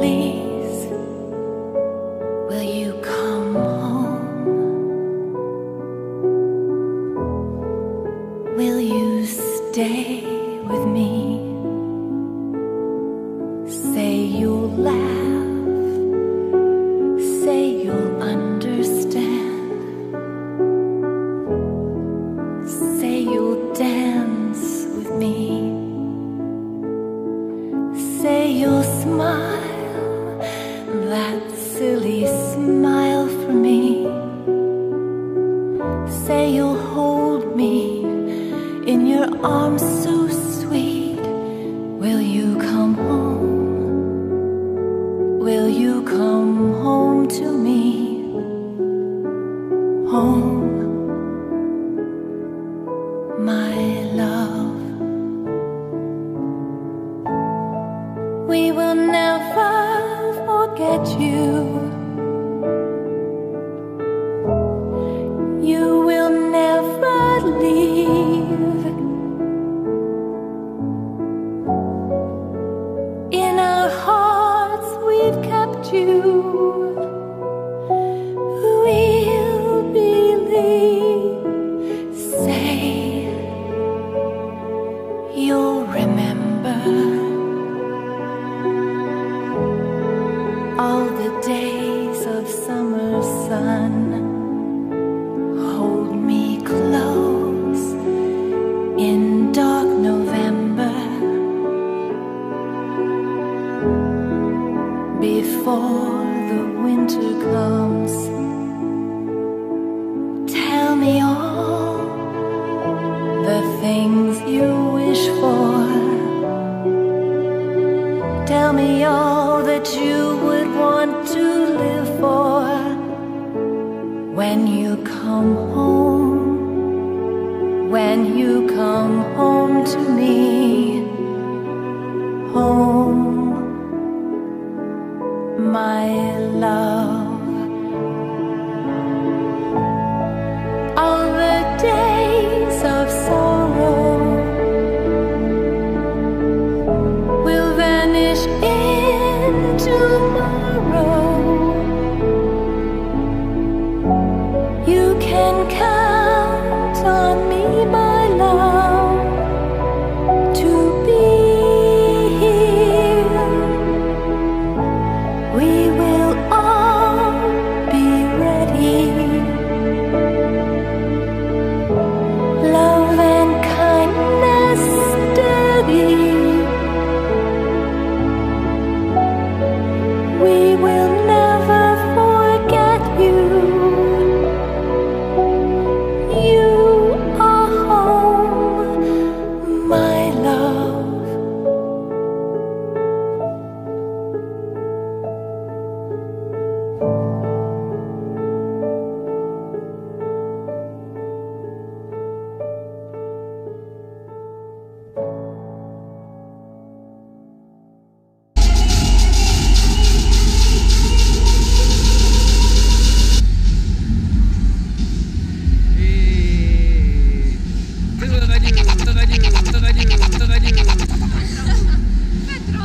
please, will you come home? Will you stay with me? Say you'll laugh, say you'll understand, say you'll dance with me, say you'll smile, that silly smile for me. Say you'll hold me in your arms so sweet. Will you come home? Will you come home to me? Home, my love. We will never forget you. You will never leave. In our hearts we've kept you. We'll believe. Say you'll remember all the days of summer sun. Hold me close in dark November, before the winter comes. Tell me all the things you wish for. Tell me all that you would want to live for. When you come home, when you come home to me, home, my love. All the days of sorrow will vanish in tomorrow. You can count on me, my love, to be here. We will all be ready. Love and kindness steady. We will never forget you. You are home, my love. Петро! Петро!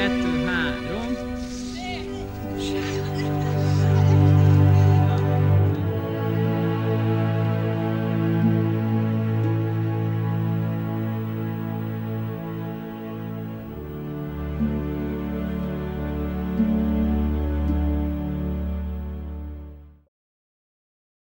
Пока-пока-пока-пока-пока.